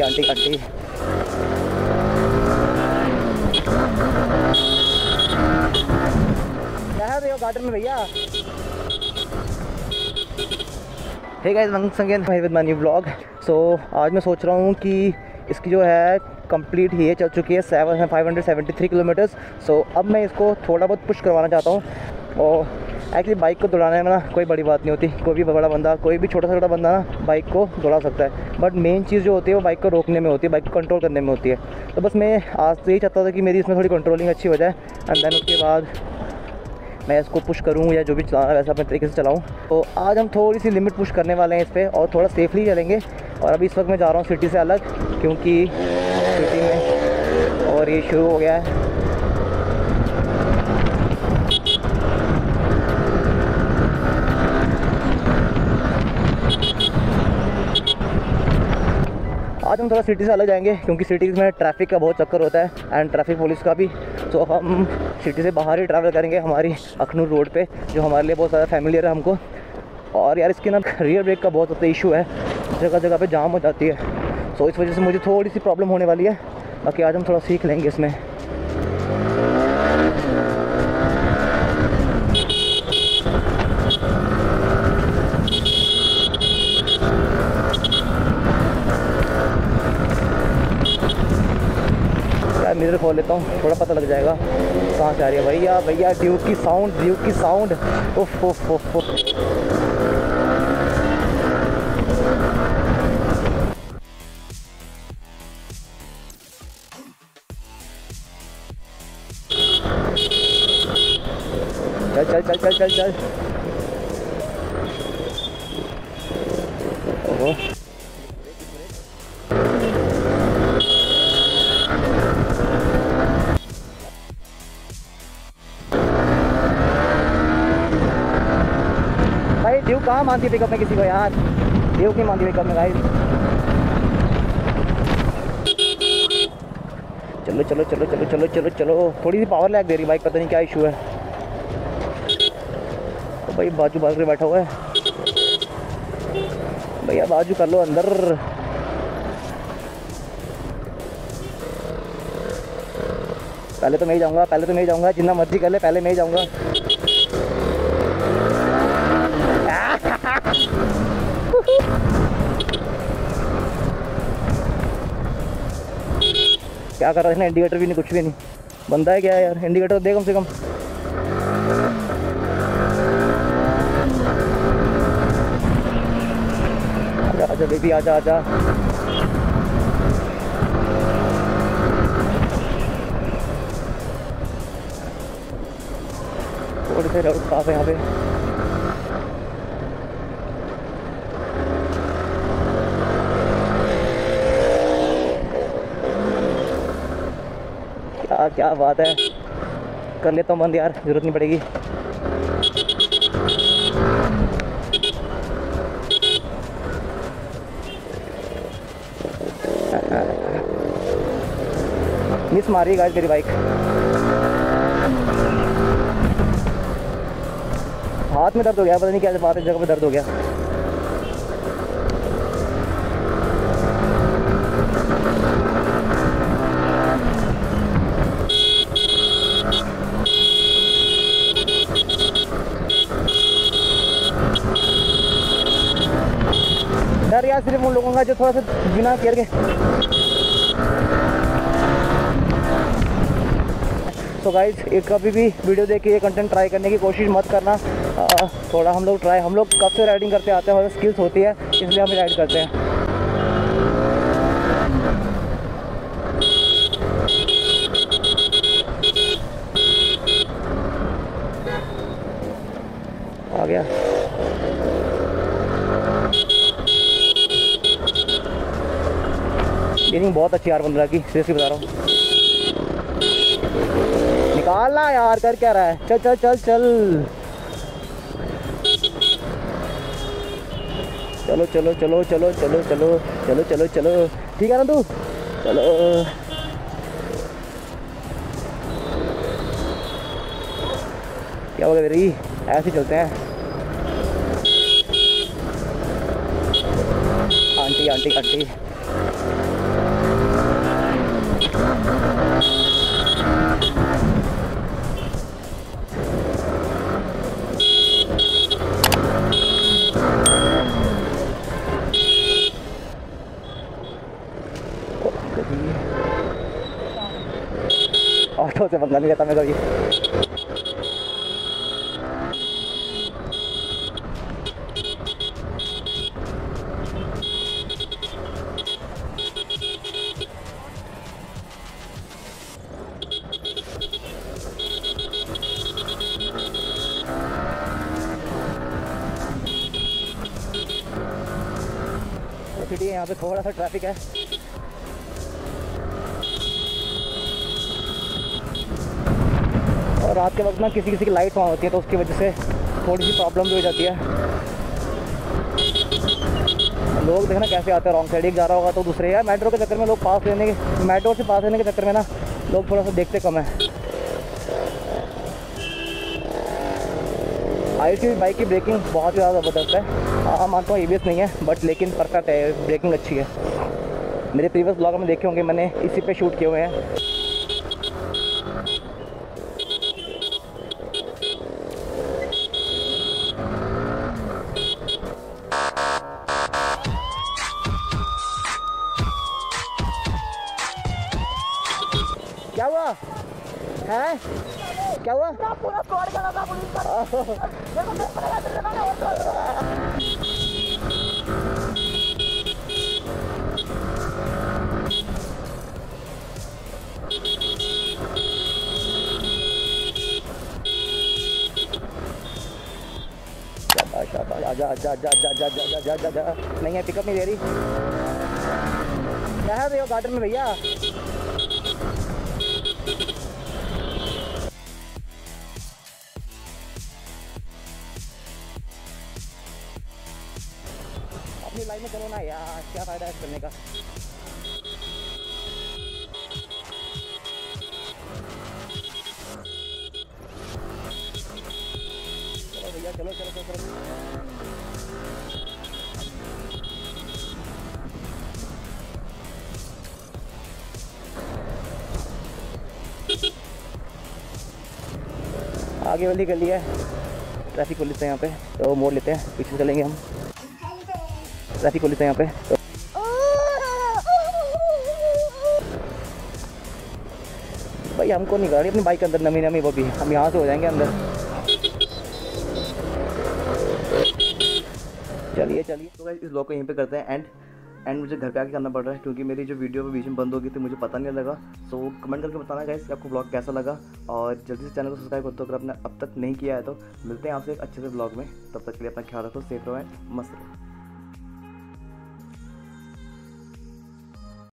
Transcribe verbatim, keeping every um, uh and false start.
Aunty aunty aunty क्या है garden में भैया। हे गाइस, वंस अगेन भाई with my new vlog. So आज मैं सोच रहा हूँ कि इसकी जो है कंप्लीट ही है, चल चुकी है seven five hundred seventy three kilometres. So अब मैं इसको थोड़ा बहुत पुश करवाना चाहता हूँ। और एक्चुअली बाइक को दौड़ाने में ना कोई बड़ी बात नहीं होती, कोई भी बड़ा बंदा, कोई भी छोटा सा छोटा बंदा ना बाइक को दौड़ा सकता है। बट मेन चीज़ जो होती है वो बाइक को रोकने में होती है, बाइक को कंट्रोल करने में होती है। तो बस मैं आज से यही चाहता था कि मेरी इसमें थोड़ी कंट्रोलिंग अच्छी हो जाए एंड देन उसके बाद मैं इसको पुश करूँ या जो भी चलाना वैसा अपने तरीके से चलाऊँ। तो आज हम थोड़ी सी लिमिट पुश करने वाले हैं इस पर और थोड़ा सेफली चलेंगे। और अभी इस वक्त मैं जा रहा हूँ सिटी से अलग, क्योंकि सिटी में और ये शुरू हो गया है। आज हम थोड़ा सिटी से अलग जाएंगे क्योंकि सिटी में ट्रैफिक का बहुत चक्कर होता है एंड ट्रैफिक पुलिस का भी। तो हम सिटी से बाहर ही ट्रैवल करेंगे हमारी अखनूर रोड पे, जो हमारे लिए बहुत ज़्यादा फैमिलियर है हमको। और यार इसके ना रियर ब्रेक का बहुत ज़्यादा इशू है, जगह जगह पे जाम हो जाती है। सो इस वजह से मुझे थोड़ी सी प्रॉब्लम होने वाली है, बाकी आज हम थोड़ा सीख लेंगे इसमें। मिरर खोल लेता हूँ, थोड़ा पता लग जाएगा कहाँ से आ रही है। भैया भैया ड्यूक की साउंड, ड्यूक की साउंड, उफ उफ उफ उफ। चल चल चल चल चल चल। ओहो ड्यूक कहाँ मानती है पिकअप में किसी को यार, ड्यूक नहीं मानती पिकअप में। गाइस चलो चलो चलो चलो चलो चलो चलो। थोड़ी सी पावर लैग दे रही बाइक, पता नहीं क्या इशू है। तो भाई बाजू बाजू में बैठा हुआ है भैया, बाजू कर लो अंदर। पहले तो मैं ही जाऊँगा, पहले तो मैं ही जाऊँगा, जितना मर्जी कर ले पहले मैं ही जाऊँगा। क्या कर रहा है ना, इंडिकेटर भी नहीं, कुछ भी नहीं। बंदा है क्या है यार, इंडिकेटर दे कम से कम। आजा आजा बेबी, आजा आजा। थोड़ी देर और साफ है यहाँ पे। क्या बात है, कर लेता हूँ बंद यार, जरूरत नहीं पड़ेगी। मिस मारी गाइस तेरी बाइक, हाथ में दर्द हो गया, पता नहीं क्या बात है, जगह पे दर्द हो गया। डर यार सिर्फ उन लोगों का जो थोड़ा सा बिना केयर के। तो गाइज एक कभी भी वीडियो देख के ये कंटेंट ट्राई करने की कोशिश मत करना। आ, थोड़ा हम लोग ट्राई हम लोग कब से राइडिंग करते आते हैं, हमारे स्किल्स होती है इसलिए हम राइड करते हैं। आ गया गेयरिंग बहुत अच्छी यार, पंद्रह की सीरियसली बता रहा हूँ। निकाला यार, कर क्या रहा है, चल चल चल चल। चलो चलो चलो चलो चलो चलो चलो चलो चलो, ठीक है ना तू, चलो। क्या हो गया मेरी, ऐसे चलते हैं। आंटी आंटी आंटी ऑटो से पंगा नहीं लेता मैं कभी। सिटी यहाँ पे थोड़ा सा ट्रैफिक है। रात के वक्त ना किसी किसी की लाइट ऑन होती है तो उसकी वजह से थोड़ी सी प्रॉब्लम भी हो जाती है। लोग देखना कैसे आते हैं, रॉन्ग साइड एक जा रहा होगा तो दूसरे, यार मेट्रो के चक्कर में लोग पास लेने के मेट्रो से पास लेने के चक्कर में ना लोग थोड़ा सा देखते कम है। हाइट की बाइक की ब्रेकिंग बहुत ही ज़्यादा ज़बरदस्त है। हाँ मानता हूँ ए बी एस नहीं है बट लेकिन परफेक्ट है, ब्रेकिंग अच्छी है। मेरे प्रीवियस ब्लॉग में देखे होंगे, मैंने इसी पर शूट किए हुए हैं। क्या हुआ है? क्या हुआ? पूरा पूरा तोड़ गया था पुलिस का। देखो मेरे पर लगा था ना, और तोड़ गया। शाबाश, आजा जा जा जा जा जा जा जा जा। नहीं है, पिकअप नहीं दे रही। क्या है भैया गार्डन में भैया? अपनी लाइन में चलो ना यार, क्या फायदा है करने का। चलो भैया चलो चलो चलो चलो। आगे वाली गली है, ट्रैफिक पुलिस है यहाँ पे तो मोड़ लेते हैं, पीछे चलेंगे हम। ट्रैफिक पुलिस है यहाँ पे तो भाई हमको नहीं गाड़ी, अपनी बाइक के अंदर नमी नमी वो भी, हम यहाँ से हो जाएंगे अंदर। चलिए चलिए तो गाइस इस ब्लॉग को यहीं पे करते हैं एंड एंड मुझे घर पे आके करना पड़ रहा है क्योंकि मेरी जो वीडियो बीच में बंद हो गई थी, मुझे पता नहीं लगा। सो कमेंट करके बताना गाइस कि आपको ब्लॉग कैसा लगा, और जल्दी से चैनल को सब्सक्राइब कर दो अगर आपने अब तक नहीं किया है। तो मिलते हैं आपसे एक अच्छे से ब्लॉग में, तब तक के लिए अपना ख्याल रखो, सेफ रहो एंड मस्त रहो।